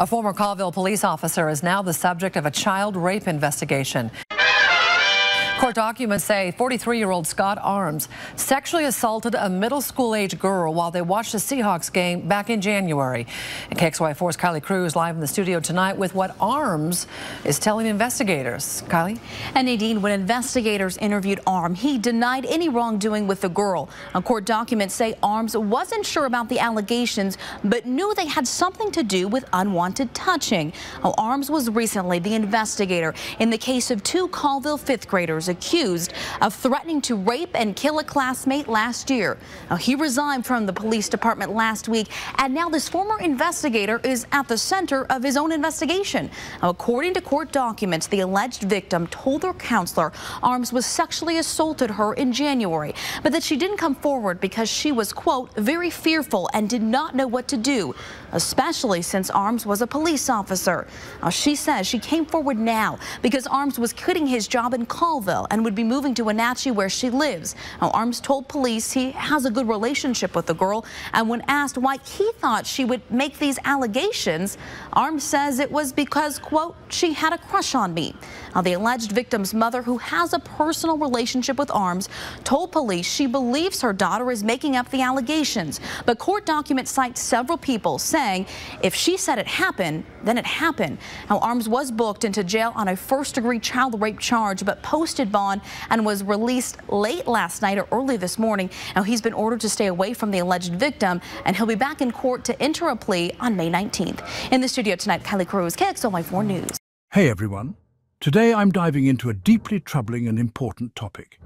A former Colville police officer is now the subject of a child rape investigation. Court documents say 43-year-old Scott Arms sexually assaulted a middle school-age girl while they watched the Seahawks game back in January. And KXY4's Kylie Cruz live in the studio tonight with what Arms is telling investigators. Kylie? And Nadine, when investigators interviewed Arms, he denied any wrongdoing with the girl. Court documents say Arms wasn't sure about the allegations, but knew they had something to do with unwanted touching. Arms was recently the investigator in the case of two Colville fifth graders accused of threatening to rape and kill a classmate last year. He resigned from the police department last week, and now this former investigator is at the center of his own investigation. According to court documents, the alleged victim told her counselor Arms was sexually assaulted her in January, but that she didn't come forward because she was, quote, very fearful and did not know what to do, especially since Arms was a police officer. She says she came forward now because Arms was quitting his job in Colville and would be moving to Wenatchee, where she lives. Arms told police he has a good relationship with the girl, and when asked why he thought she would make these allegations, Arms says it was because, quote, she had a crush on me. The alleged victim's mother, who has a personal relationship with Arms, told police she believes her daughter is making up the allegations, but court documents cite several people saying if she said it happened, then it happened. Arms was booked into jail on a first-degree child rape charge, but posted bond and was released late last night or early this morning. Now he's been ordered to stay away from the alleged victim, and he'll be back in court to enter a plea on May 19th. In the studio tonight, Kylie Cruz, KXEL4 News. Hey everyone. Today I'm diving into a deeply troubling and important topic.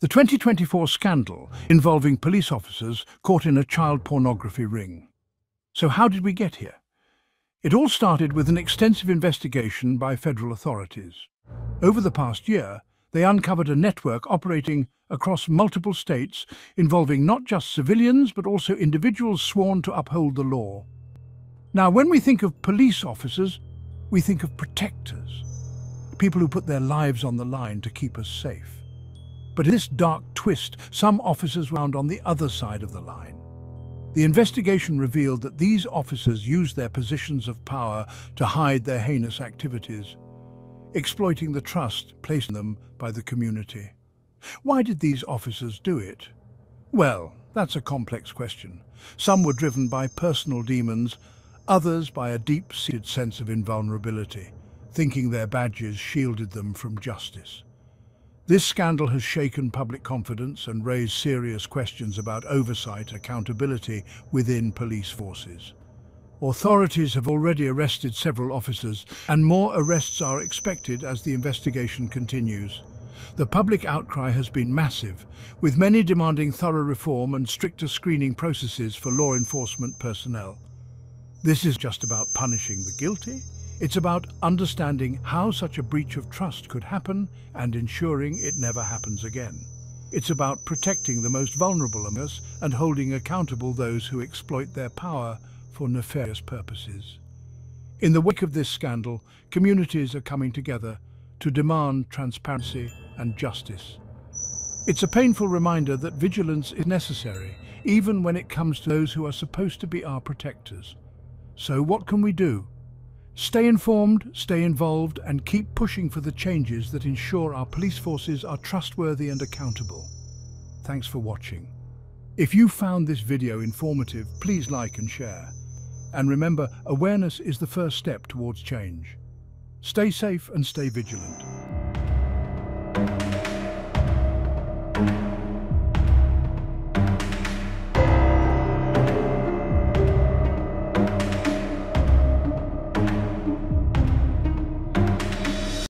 The 2024 scandal involving police officers caught in a child pornography ring. So how did we get here? It all started with an extensive investigation by federal authorities. Over the past year, they uncovered a network operating across multiple states involving not just civilians but also individuals sworn to uphold the law. Now, when we think of police officers, we think of protectors, people who put their lives on the line to keep us safe. But in this dark twist, some officers wound on the other side of the line. The investigation revealed that these officers used their positions of power to hide their heinous activities, exploiting the trust placed in them by the community. Why did these officers do it? Well, that's a complex question. Some were driven by personal demons, others by a deep-seated sense of invulnerability, thinking their badges shielded them from justice. This scandal has shaken public confidence and raised serious questions about oversight and accountability within police forces. Authorities have already arrested several officers, and more arrests are expected as the investigation continues. The public outcry has been massive, with many demanding thorough reform and stricter screening processes for law enforcement personnel. This isn't just about punishing the guilty, it's about understanding how such a breach of trust could happen and ensuring it never happens again. It's about protecting the most vulnerable among us and holding accountable those who exploit their power for nefarious purposes. In the wake of this scandal, communities are coming together to demand transparency and justice. It's a painful reminder that vigilance is necessary, even when it comes to those who are supposed to be our protectors. So what can we do? Stay informed, stay involved, and keep pushing for the changes that ensure our police forces are trustworthy and accountable. Thanks for watching. If you found this video informative, please like and share. And remember, awareness is the first step towards change. Stay safe and stay vigilant.